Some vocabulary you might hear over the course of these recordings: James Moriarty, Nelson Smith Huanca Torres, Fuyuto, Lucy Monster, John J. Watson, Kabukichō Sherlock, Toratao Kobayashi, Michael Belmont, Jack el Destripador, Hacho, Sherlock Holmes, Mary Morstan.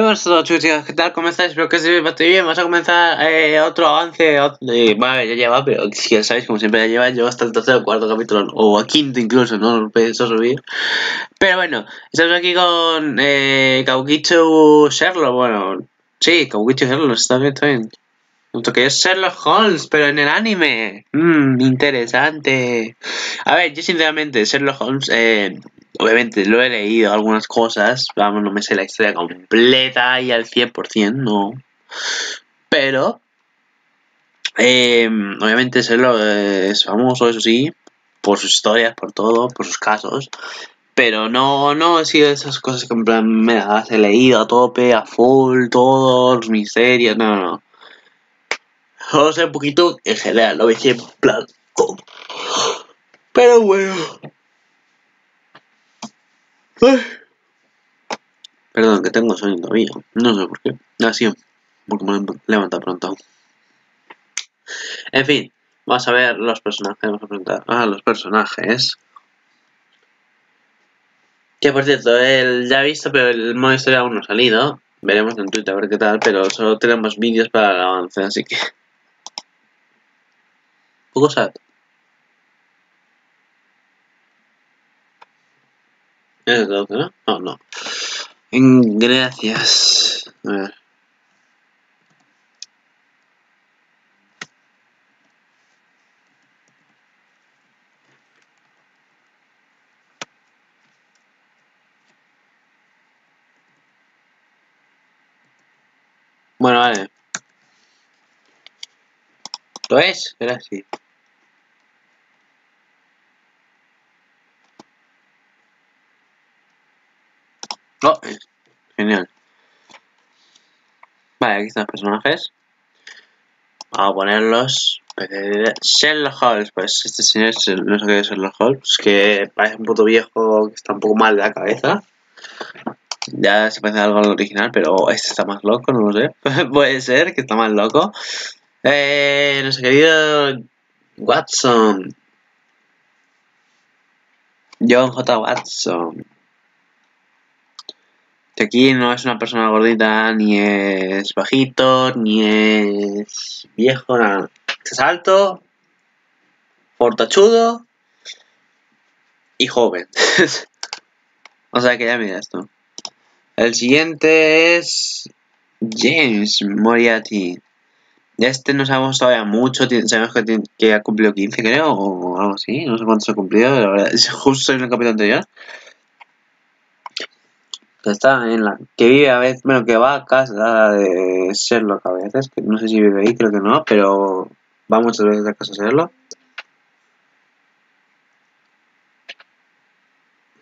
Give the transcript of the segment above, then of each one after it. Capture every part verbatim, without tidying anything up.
Muy buenas a todos, chicos, ¿qué tal? ¿Cómo estáis? Espero que estéis bastante bien. Vamos a comenzar eh, otro avance. Otro... Eh, vale, ya lleva, pero si ya sabéis, como siempre ya lleva, lleva hasta el tercer o cuarto capítulo, o a quinto incluso, no os podéis olvidar. Pero bueno, estamos aquí con eh, Kabukichō Sherlock. Bueno, sí, Kabukichō Sherlock, está bien, está bien. Junto que es Sherlock Holmes, pero en el anime. Mmm, interesante. A ver, yo sinceramente, Sherlock Holmes, eh. Obviamente lo he leído algunas cosas, vamos, no me sé la historia completa y al cien por cien, no. Pero, eh, obviamente Sherlock es famoso, eso sí, por sus historias, por todo, por sus casos. Pero no, no he sido esas cosas que en plan me las he leído a tope, a full, todos los misterios, no, no, no. Solo sé un poquito en general, lo dije en plan todo. Pero bueno. Ay. Perdón, que tengo sueño todavía. No sé por qué. Ah, sí, porque me levanta pronto. En fin, vamos a ver los personajes. Vamos a presentar a ah, los personajes. Que por cierto, él ya ha visto, pero el modo historia aún no ha salido. Veremos en Twitter a ver qué tal, pero solo tenemos vídeos para el avance, así que. Un poco sad. ¿No? No, no. Gracias. A ver. Bueno, vale. ¿Lo es? Era así. Oh, genial. Vale, aquí están los personajes. Vamos a ponerlos. Sherlock Holmes, pues este señor no sé qué es Sherlock Holmes, que parece un puto viejo que está un poco mal de la cabeza. Ya se parece algo al original, pero este está más loco, no lo sé. Puede ser que está más loco. Eh, nuestro querido Watson. John J. Watson. Aquí no es una persona gordita, ni es bajito, ni es viejo, nada. Es alto, fortachudo y joven. O sea que ya mira esto. El siguiente es James Moriarty. Este no sabemos todavía mucho, sabemos que, tiene, que ha cumplido quince creo, o algo así, no sé cuántos ha cumplido, la verdad, es justo en el capítulo anterior. Que está en la que vive a veces, bueno, que va a casa de Sherlock a veces, que no sé si vive ahí, creo que no, pero va muchas veces a casa de Sherlock.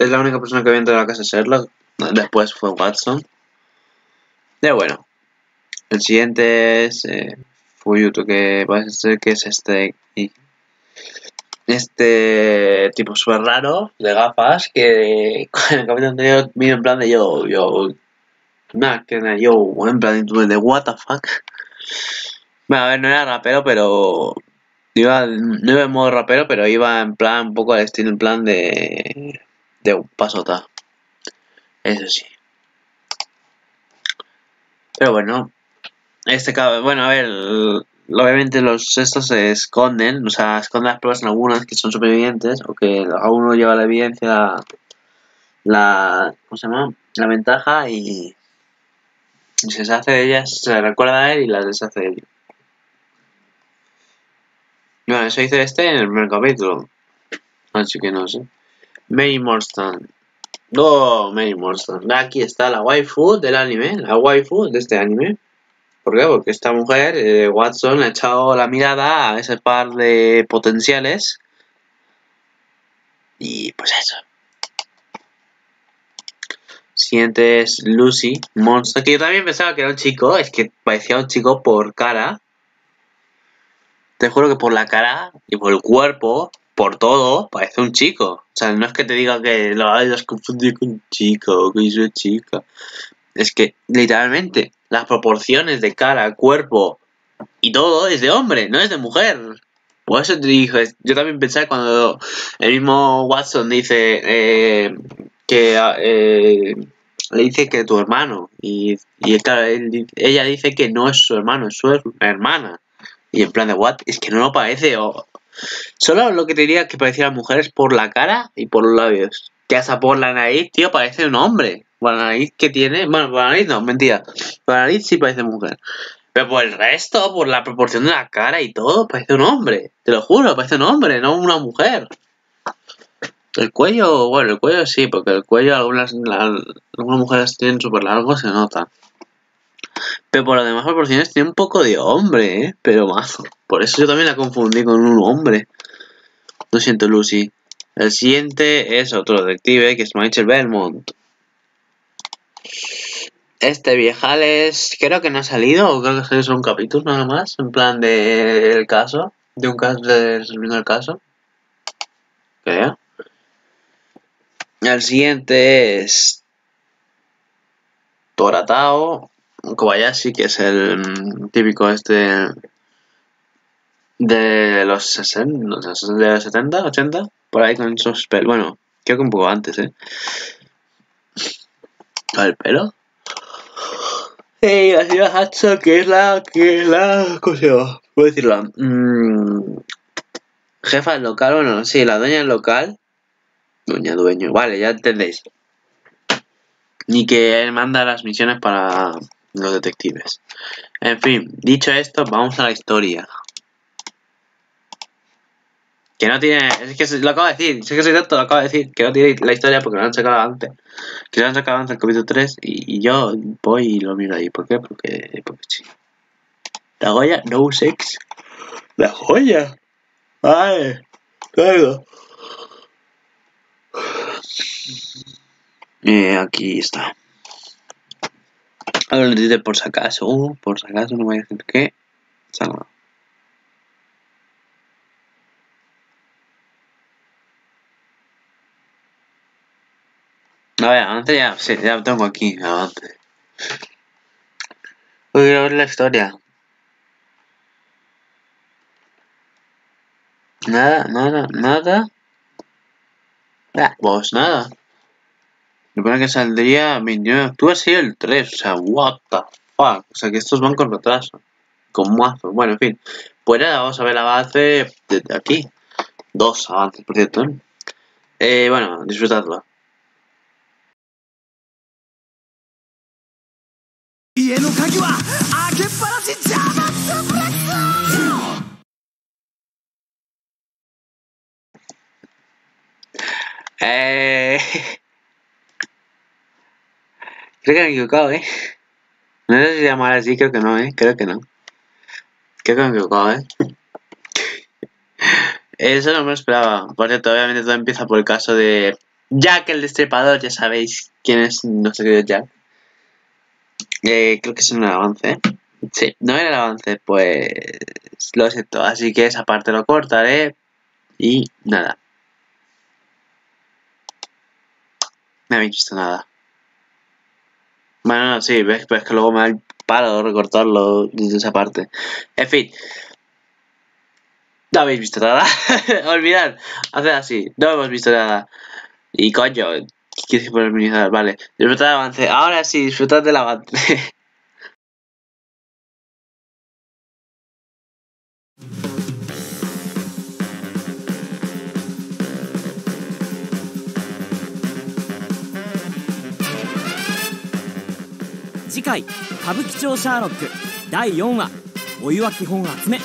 Es la única persona que había entrado a la casa de Sherlock, después fue Watson. Pero bueno, el siguiente es eh, Fuyuto, que parece ser que es este y Este tipo súper raro, de gafas, que en el capítulo anterior vino en plan de yo, yo, nada, que era yo, en plan de what the fuck. Bueno, a ver, no era rapero, pero iba, no iba en modo rapero, pero iba en plan un poco al estilo, en plan de, de un pasota, eso sí. Pero bueno, este cabrón, bueno, a ver... El, obviamente los estos se esconden, o sea, esconden las pruebas en algunas que son supervivientes, o que a uno lleva la evidencia, la, ¿cómo se llama? La ventaja y si se deshace de ellas, se recuerda a él y las deshace de él. Bueno, eso hice este en el primer capítulo, así que no sé. Mary Morstan. Oh, Mary Morstan. Aquí está la waifu del anime, la waifu de este anime. ¿Por qué? Porque esta mujer, eh, Watson, le ha echado la mirada a ese par de potenciales. Y pues eso. Siguiente es Lucy Monster, que yo también pensaba que era un chico, es que parecía un chico por cara. Te juro que por la cara y por el cuerpo, por todo, parece un chico. O sea, no es que te diga que lo hayas confundido con un chico, que soy chica. Es que, literalmente, las proporciones de cara, cuerpo y todo es de hombre, no es de mujer. Por eso te dije, yo también pensé cuando el mismo Watson dice eh, que eh, le dice que tu hermano, y, y claro, él, ella dice que no es su hermano, es su hermana, y en plan de what, es que no lo parece, o... solo lo que te diría que parecía a las mujeres por la cara y por los labios, que hasta por la nariz, tío, parece un hombre, por la nariz que tiene, bueno, por la nariz no, mentira, por la nariz sí parece mujer, pero por el resto, por la proporción de la cara y todo, parece un hombre, te lo juro, parece un hombre, no una mujer. El cuello, bueno, el cuello sí, porque el cuello algunas, la, algunas mujeres tienen súper largo, se nota. Pero por las demás proporciones tiene un poco de hombre, ¿eh? Pero mazo. Por eso yo también la confundí con un hombre. Lo siento, Lucy. El siguiente es otro detective, que es Michael Belmont. Este viejales, creo que no ha salido, o creo que ha salido solo un capítulo nada más, en plan de el caso, de un caso, de resolviendo el caso. Creo. El siguiente es Toratao Kobayashi, que es el típico este de los sesenta, de los setenta, ochenta, por ahí con esos pelos. Bueno, creo que un poco antes, ¿eh? El pelo. Y la señora Hacho, que es la, que es la, ¿cómo se llama? Puedo decirlo. Mm, jefa del local, bueno, sí, la dueña del local. Dueña, dueño, vale, ya entendéis. Ni que él manda las misiones para los detectives. En fin, dicho esto, vamos a la historia. Que no tiene... Es que lo acabo de decir, sé que soy tonto, lo acabo de decir. Que no tiene la historia porque lo han sacado antes. Que lo han sacado antes el capítulo tres y, y yo voy y lo miro ahí. ¿Por qué? Porque... porque sí. La joya, no sex. La joya. Vale, claro. Eh, aquí está. Ahora lo dice por si acaso, uh, por si acaso no voy a decir que salga. A ver, avance ya, sí, ya lo tengo aquí, avance. Voy a ver la historia. Nada, nada, nada. Ah, pues nada. Me parece que saldría veintinueve de octubre. Tú has sido el tres, o sea, what the fuck. O sea, que estos van con retraso. Con mazo. Bueno, en fin. Pues nada, vamos a ver el avance de aquí. Dos avances, por cierto. ¿eh? Eh, bueno, disfrutadlo. Eh... Creo que me he equivocado, ¿eh? No sé si llamar así, creo que no, ¿eh? Creo que no. Creo que me he equivocado, ¿eh? Eso no me lo esperaba. Por cierto, obviamente todo empieza por el caso de Jack el Destripador. Ya sabéis quién es nuestro querido Jack. Eh, creo que es un avance, ¿eh? Sí, no era el avance, pues... Lo siento, así que esa parte lo cortaré. Y nada. No habéis visto nada. Bueno, no, sí, ves, ves que luego me da el palo de recortarlo de esa parte. En fin. No habéis visto nada. Olvidad. Haced así. No hemos visto nada. Y coño, quieres que poner minimizar. Vale. Disfrutad del avance. Ahora sí, disfrutad del avance. Kabukichō Sherlock第四話お湯は基本集め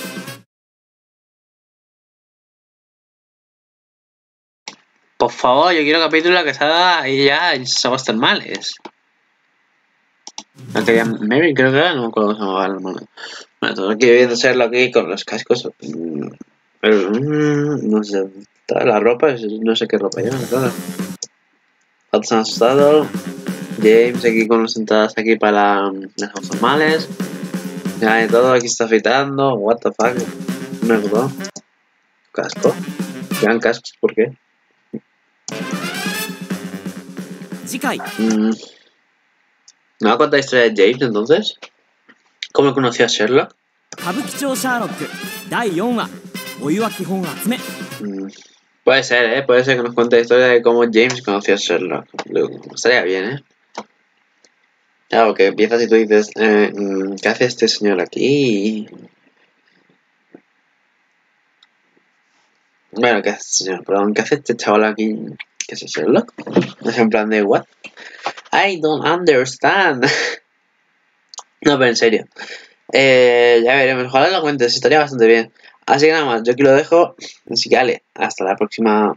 Por favor, yo quiero capítulo que salga y ya somos tan males. No quería Mary, creo que era, no me acuerdo cómo se llamaba el hermano. Bueno, todo lo que viendo Sherlock aquí con los cascos, pero no sé, toda la ropa, no sé qué ropa lleva, claro. Watson asustado. James aquí con las entradas aquí para las normales. Ya de todo, aquí está fitando. What the fuck. No es todo. Casco. Gran cascos, ¿por qué? Mm. ¿Me va a contar la historia de James entonces? ¿Cómo conoció a Sherlock? Mm. Puede ser, ¿eh? Puede ser que nos cuente la historia de cómo James conoció a Sherlock. Estaría bien, ¿eh? Ah, ok, empiezas y tú dices, eh, ¿qué hace este señor aquí? Bueno, ¿qué hace este señor? Perdón, ¿qué hace este chaval aquí? ¿Qué es Sherlock? Es en plan de, ¿what? I don't understand. No, pero en serio. Eh, ya veremos, ojalá lo cuentes, estaría bastante bien. Así que nada más, yo aquí lo dejo. Así que, vale, hasta la próxima.